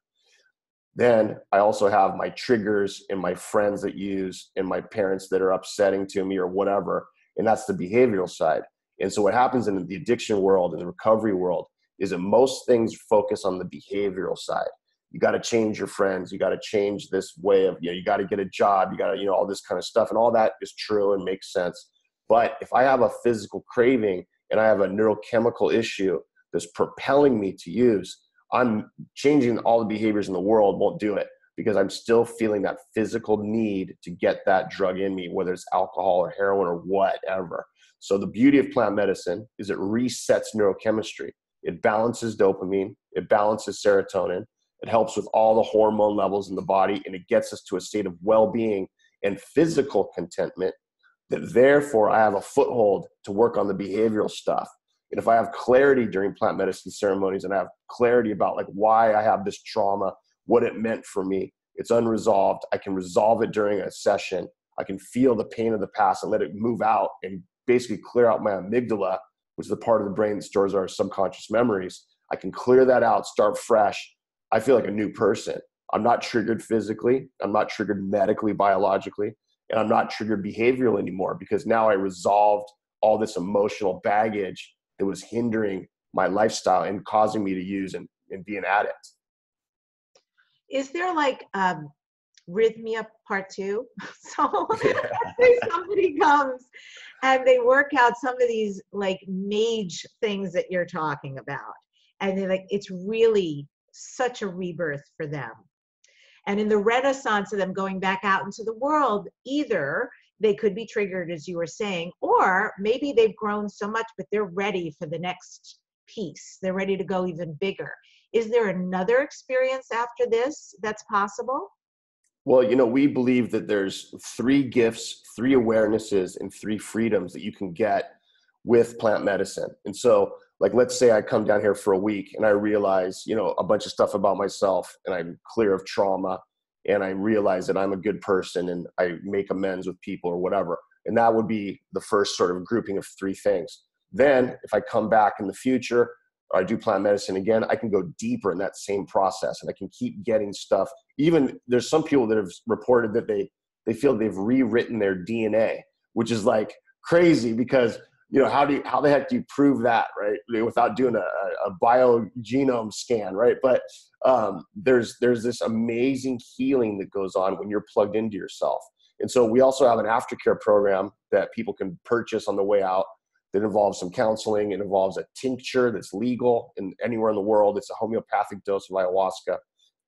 Then I also have my triggers and my friends that use and my parents that are upsetting to me or whatever. And that's the behavioral side. And so what happens in the addiction world and the recovery world is that most things focus on the behavioral side. You got to change your friends. You got to change this way of, you know, you got to get a job. You got to, you know, all this kind of stuff. And all that is true and makes sense. But if I have a physical craving and I have a neurochemical issue that's propelling me to use, I'm changing all the behaviors in the world won't do it because I'm still feeling that physical need to get that drug in me, whether it's alcohol or heroin or whatever. So the beauty of plant medicine is it resets neurochemistry. It balances dopamine. It balances serotonin. It helps with all the hormone levels in the body, and it gets us to a state of well-being and physical contentment that therefore I have a foothold to work on the behavioral stuff. And if I have clarity during plant medicine ceremonies and I have clarity about like why I have this trauma, what it meant for me, it's unresolved. I can resolve it during a session. I can feel the pain of the past and let it move out and basically clear out my amygdala, which is the part of the brain that stores our subconscious memories. I can clear that out, start fresh. I feel like a new person. I'm not triggered physically. I'm not triggered medically, biologically, and I'm not triggered behavioral anymore because now I resolved all this emotional baggage that was hindering my lifestyle and causing me to use and, and be an addict. Is there like um, rhythmia part two? So yeah. Let's say somebody comes and they work out some of these like mage things that you're talking about. And they're like, it's really such a rebirth for them. And in the renaissance of them going back out into the world, either they could be triggered, as you were saying, or maybe they've grown so much, but they're ready for the next piece. They're ready to go even bigger. Is there another experience after this that's possible? Well, you know, we believe that there's three gifts, three awarenesses, and three freedoms that you can get with plant medicine. And so, like, let's say I come down here for a week and I realize, you know, a bunch of stuff about myself and I'm clear of trauma and I realize that I'm a good person and I make amends with people or whatever. And that would be the first sort of grouping of three things. Then if I come back in the future or I do plant medicine again, I can go deeper in that same process and I can keep getting stuff. Even there's some people that have reported that they, they feel they've rewritten their D N A, which is like crazy because, you know, how do you, how the heck do you prove that, right? Without doing a, a biogenome scan, right? But um, there's there's this amazing healing that goes on when you're plugged into yourself. And so we also have an aftercare program that people can purchase on the way out that involves some counseling. It involves a tincture that's legal in anywhere in the world. It's a homeopathic dose of ayahuasca.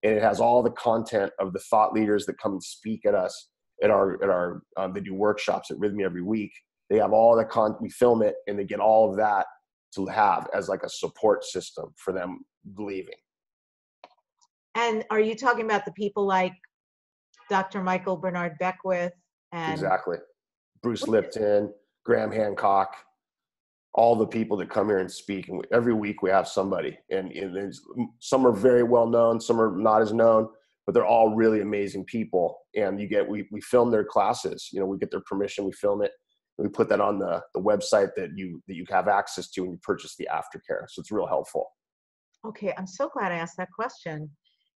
And it has all the content of the thought leaders that come and speak at us at our, at our um, they do workshops at Rhythmia every week. They have all the content, we film it, and they get all of that to have as like a support system for them leaving. And are you talking about the people like Doctor Michael Bernard Beckwith? And exactly. Bruce Lipton, Graham Hancock, all the people that come here and speak. And every week we have somebody. And, and some are very well known, some are not as known, but they're all really amazing people. And you get, we, we film their classes. You know, we get their permission, we film it. We put that on the, the website that you that you have access to when you purchase the aftercare. So it's real helpful. Okay, I'm so glad I asked that question.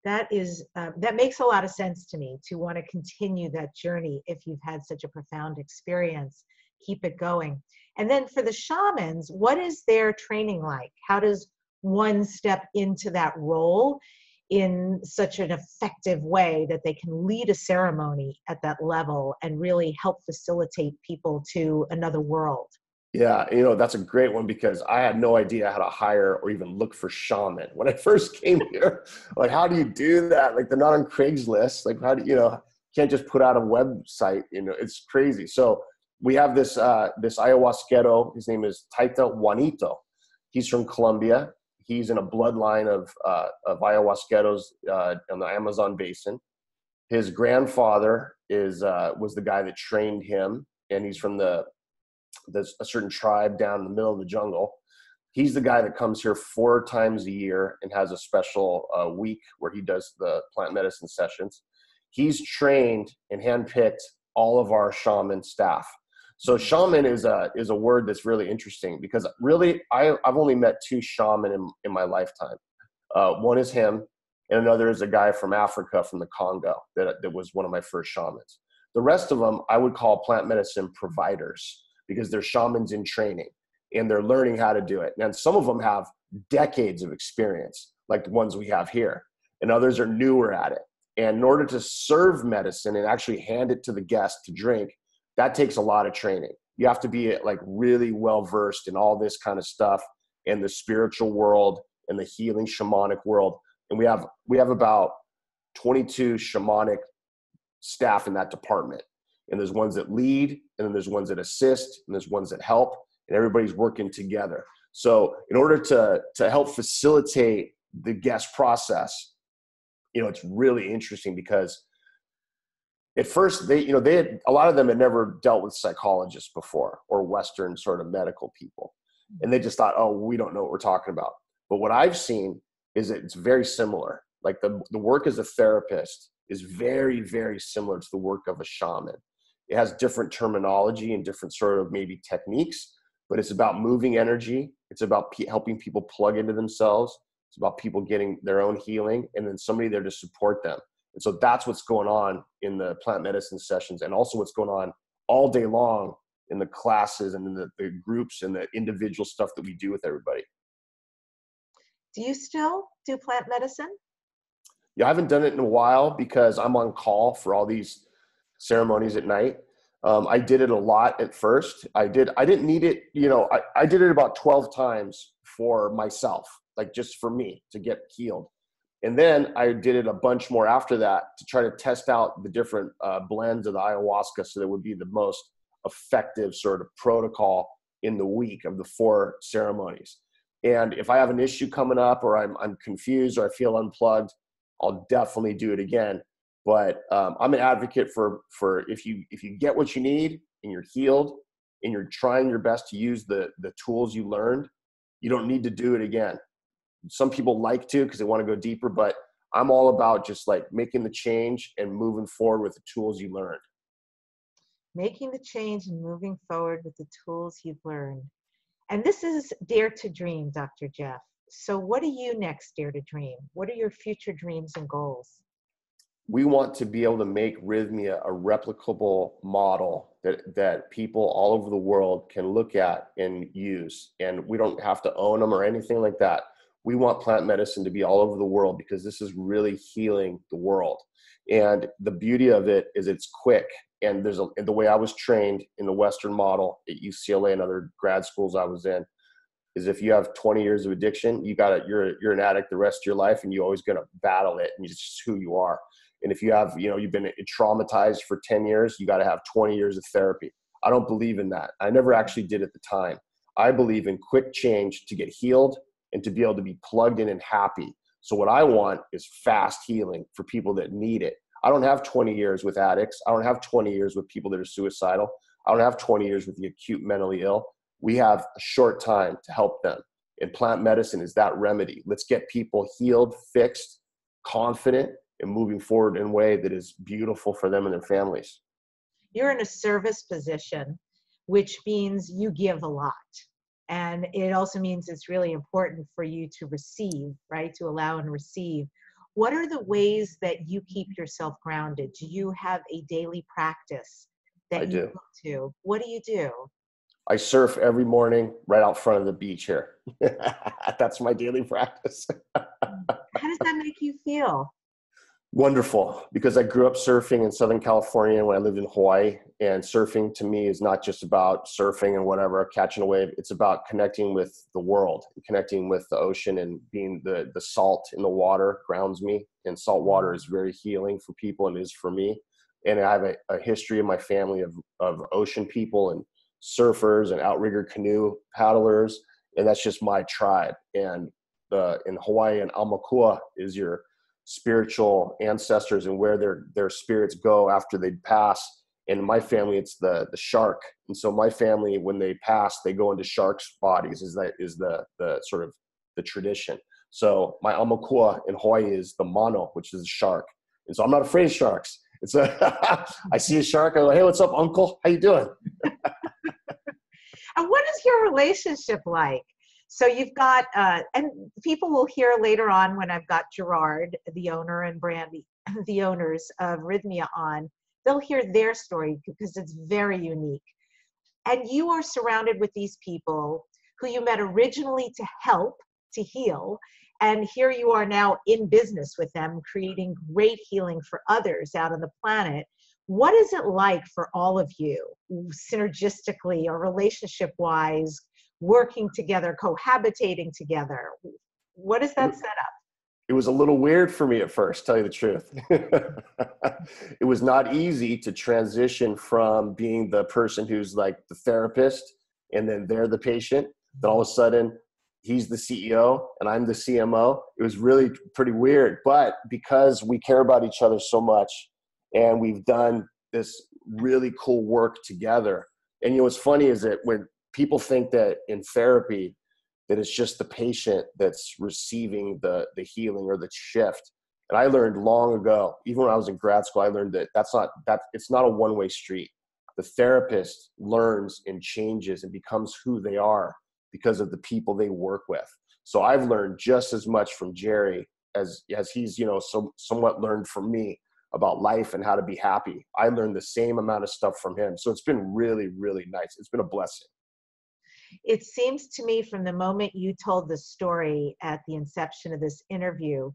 That is uh, that makes a lot of sense to me to want to continue that journey if you've had such a profound experience. Keep it going. And then for the shamans, what is their training like? How does one step into that role in such an effective way that they can lead a ceremony at that level and really help facilitate people to another world? Yeah, you know, that's a great one because I had no idea how to hire or even look for shaman when I first came here. Like, how do you do that? Like, they're not on Craigslist. Like, how do you know? Can't just put out a website. You know, it's crazy. So we have this uh, this ayahuasquero. His name is Taita Juanito. He's from Colombia. He's in a bloodline of uh, of ayahuasqueros uh, in the Amazon basin. His grandfather is uh, was the guy that trained him, and he's from the there's a certain tribe down in the middle of the jungle. He's the guy that comes here four times a year and has a special uh, week where he does the plant medicine sessions. He's trained and handpicked all of our shaman staff. So shaman is a, is a word that's really interesting because really I, I've only met two shaman in, in my lifetime. Uh, one is him and another is a guy from Africa, from the Congo, that, that was one of my first shamans. The rest of them I would call plant medicine providers, because they're shamans in training and they're learning how to do it. And some of them have decades of experience, like the ones we have here, and others are newer at it. And in order to serve medicine and actually hand it to the guest to drink, that takes a lot of training. You have to be like really well-versed in all this kind of stuff in the spiritual world and the healing shamanic world. And we have, we have about twenty-two shamanic staff in that department. And there's ones that lead, and then there's ones that assist, and there's ones that help, and everybody's working together. So in order to, to help facilitate the guest process, you know, it's really interesting because at first they, you know, they had, a lot of them had never dealt with psychologists before or Western sort of medical people. And they just thought, oh, we don't know what we're talking about. But what I've seen is that it's very similar. Like the, the work as a therapist is very, very similar to the work of a shaman. It has different terminology and different sort of maybe techniques, but it's about moving energy. It's about p- helping people plug into themselves. It's about people getting their own healing and then somebody there to support them. And so that's what's going on in the plant medicine sessions and also what's going on all day long in the classes and in the, the groups and the individual stuff that we do with everybody. Do you still do plant medicine? Yeah, I haven't done it in a while because I'm on call for all these ceremonies at night. Um, I did it a lot at first. I did, I didn't need it. You know, I, I did it about twelve times for myself, like just for me to get healed. And then I did it a bunch more after that to try to test out the different uh, blends of the ayahuasca. So that would be the most effective sort of protocol in the week of the four ceremonies. And if I have an issue coming up or I'm, I'm confused or I feel unplugged, I'll definitely do it again. But um, I'm an advocate for for if you if you get what you need and you're healed and you're trying your best to use the the tools you learned, you don't need to do it again. Some people like to because they want to go deeper, but I'm all about just like making the change and moving forward with the tools you learned. Making the change and moving forward with the tools you've learned. And this is Dare to Dream, Doctor Jeff. So what do you next dare to dream? What are your future dreams and goals? We want to be able to make rhythmia a replicable model that, that people all over the world can look at and use. And we don't have to own them or anything like that. We want plant medicine to be all over the world because this is really healing the world. And the beauty of it is it's quick. And there's a, the way I was trained in the Western model at U C L A and other grad schools I was in is if you have twenty years of addiction, you got it. You're, you're an addict the rest of your life and you're always going to battle it. And it's just who you are. And if you have, you know, you've been traumatized for ten years, you got to have twenty years of therapy. I don't believe in that. I never actually did at the time. I believe in quick change to get healed and to be able to be plugged in and happy. So what I want is fast healing for people that need it. I don't have twenty years with addicts. I don't have twenty years with people that are suicidal. I don't have twenty years with the acute mentally ill. We have a short time to help them. And plant medicine is that remedy. Let's get people healed, fixed, confident, and moving forward in a way that is beautiful for them and their families. You're in a service position, which means you give a lot. And it also means it's really important for you to receive, right? To allow and receive. What are the ways that you keep yourself grounded? Do you have a daily practice that I you do. Go to? What do you do? I surf every morning right out front of the beach here. That's my daily practice. How does that make you feel? wonderful, because I grew up surfing in Southern California when I lived in Hawaii. And surfing to me is not just about surfing and whatever, catching a wave. It's about connecting with the world, connecting with the ocean, and being the, the salt in the water grounds me. And salt water is very healing for people, and is for me. And I have a, a history in my family of, of ocean people and surfers and outrigger canoe paddlers. And that's just my tribe. And the, in Hawaii, and Amakua is your spiritual ancestors and where their, their spirits go after they pass. And in my family, it's the, the shark. And so my family, when they pass, they go into sharks' bodies, is that is the, the sort of the tradition. So my Amakua in Hawaii is the mono, which is a shark. And so I'm not afraid of sharks. It's a, I see a shark, I go, hey, what's up, uncle? How you doing? And what is your relationship like? So you've got, uh, and people will hear later on when I've got Gerard, the owner, and Brandy, the owners of Rhythmia on, they'll hear their story because it's very unique. And you are surrounded with these people who you met originally to help, to heal, and here you are now in business with them, creating great healing for others out on the planet. What is it like for all of you, synergistically or relationship-wise, working together, cohabitating together? What is that setup? It was a little weird for me at first, tell you the truth. It was not easy to transition from being the person who's like the therapist, and then they're the patient, then all of a sudden, he's the C E O and I'm the C M O. It was really pretty weird, but because we care about each other so much and we've done this really cool work together. And you know, what's funny is that when people think that in therapy, that it's just the patient that's receiving the, the healing or the shift. And I learned long ago, even when I was in grad school, I learned that that's not, that it's not a one-way street. The therapist learns and changes and becomes who they are because of the people they work with. So I've learned just as much from Jerry as, as he's, you know, so, somewhat learned from me about life and how to be happy. I learned the same amount of stuff from him. So it's been really, really nice. It's been a blessing. It seems to me from the moment you told the story at the inception of this interview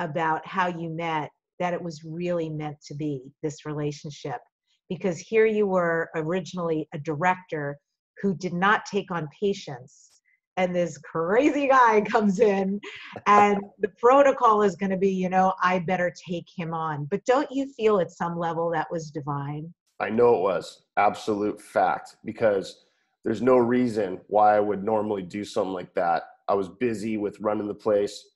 about how you met, that it was really meant to be, this relationship. Because here you were originally a director who did not take on patients, and this crazy guy comes in and the protocol is going to be, you know, I better take him on. But don't you feel at some level that was divine? I know it was, absolute fact, because there's no reason why I would normally do something like that. I was busy with running the place.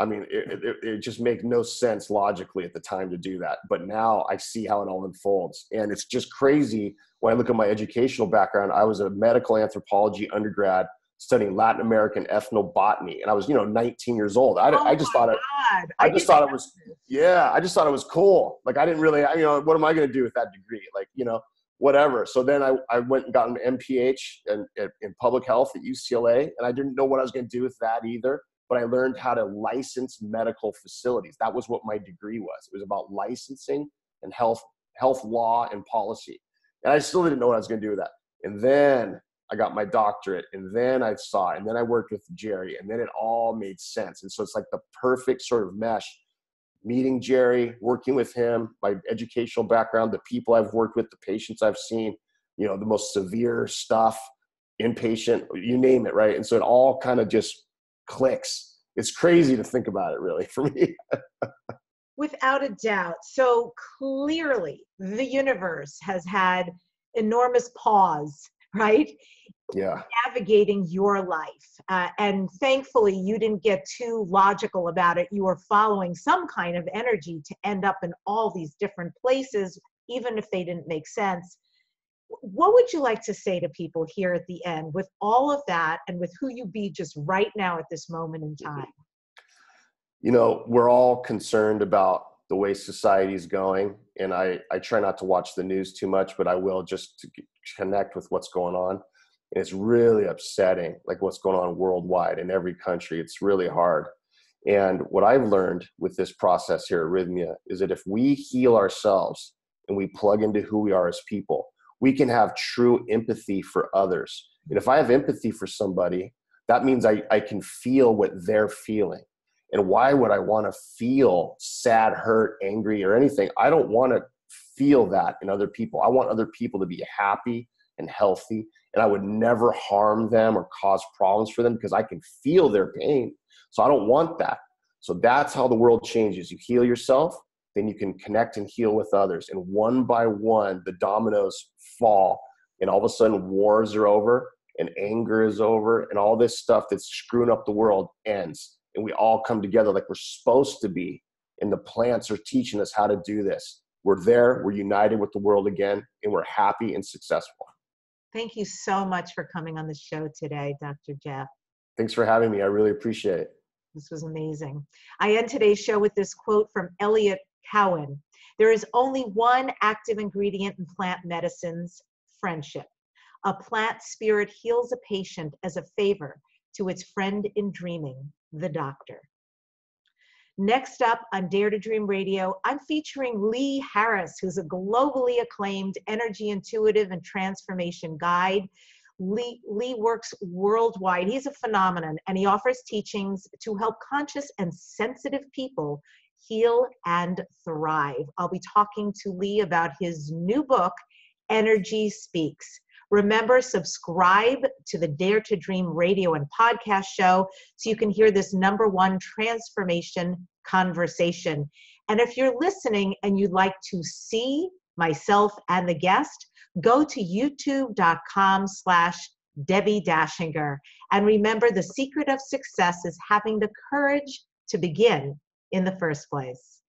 I mean, it, it, it just made no sense logically at the time to do that. But now I see how it all unfolds. And it's just crazy. When I look at my educational background, I was a medical anthropology undergrad studying Latin American ethnobotany. And I was, you know, nineteen years old. I, oh I just thought it, I, I just thought it was, yeah, I just thought it was cool. Like I didn't really, I, you know, what am I going to do with that degree? Like, you know, whatever. So then I, I went and got an M P H in, in public health at U C L A. And I didn't know what I was going to do with that either. But I learned how to license medical facilities. That was what my degree was. It was about licensing and health, health law and policy. And I still didn't know what I was going to do with that. And then I got my doctorate, and then I saw it, and then I worked with Jerry, and then it all made sense. And so it's like the perfect sort of mesh, meeting Jerry, working with him, my educational background, the people I've worked with, the patients I've seen, you know, the most severe stuff, inpatient, you name it, right? And so it all kind of just clicks. It's crazy to think about it, really, for me. Without a doubt. So clearly the universe has had enormous pause, right? Yeah. Navigating your life. Uh, and thankfully you didn't get too logical about it. You were following some kind of energy to end up in all these different places, even if they didn't make sense. What would you like to say to people here at the end with all of that and with who you be just right now at this moment in time? You know, we're all concerned about the way society is going. And I, I try not to watch the news too much, but I will just to connect with what's going on. And it's really upsetting, like what's going on worldwide in every country. It's really hard. And what I've learned with this process here at Rhythmia is that if we heal ourselves and we plug into who we are as people, we can have true empathy for others. And if I have empathy for somebody, that means I, I can feel what they're feeling. And why would I want to feel sad, hurt, angry, or anything? I don't want to feel that in other people. I want other people to be happy and healthy, and I would never harm them or cause problems for them because I can feel their pain. So I don't want that. So that's how the world changes. You heal yourself, then you can connect and heal with others. And one by one, the dominoes fall, and all of a sudden wars are over and anger is over and all this stuff that's screwing up the world ends. And we all come together like we're supposed to be. And the plants are teaching us how to do this. We're there, we're united with the world again, and we're happy and successful. Thank you so much for coming on the show today, Doctor Jeff. Thanks for having me. I really appreciate it. This was amazing. I end today's show with this quote from Elliot Cowan. There is only one active ingredient in plant medicines, friendship. A plant spirit heals a patient as a favor to its friend in dreaming, the doctor. Next up on Dare to Dream Radio, I'm featuring Lee Harris, who's a globally acclaimed energy intuitive and transformation guide. Lee, Lee works worldwide. He's a phenomenon, and he offers teachings to help conscious and sensitive people heal and thrive. I'll be talking to Lee about his new book, Energy Speaks. Remember, subscribe to the Dare to Dream radio and podcast show so you can hear this number one transformation conversation. And if you're listening and you'd like to see myself and the guest, go to youtube.com slash Debbi Dachinger. And remember, the secret of success is having the courage to begin in the first place.